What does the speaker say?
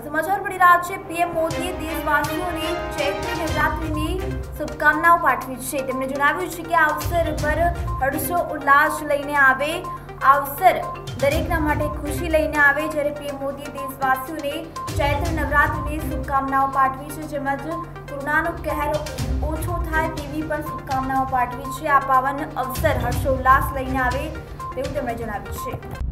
समाचार बड़ी रात है। पीएम मोदी देशवासीओने चैत्र नवरात्रिनी शुभकामनाओं पाठी है। તેમણે જણાવ્યું છે કે આ અવસર પર હર્ષો ઉલ્લાસ લઈને આવે, આ અવસર દરેકના માટે ખુશી લઈને આવે। જ્યારે પીએમ મોદી દેશવાસીઓને ચૈત્ર નવરાત્રિની શુભકામનાઓ પાઠવી છે, જેમાં કોરોનાનો કહેર ઓછો થાય તેવી પણ શુભકામનાઓ પાઠવી છે। આ પાવન અવસર હર્ષો ઉલ્લાસ લઈને આવે તેવું તેમણે જણાવ્યું છે।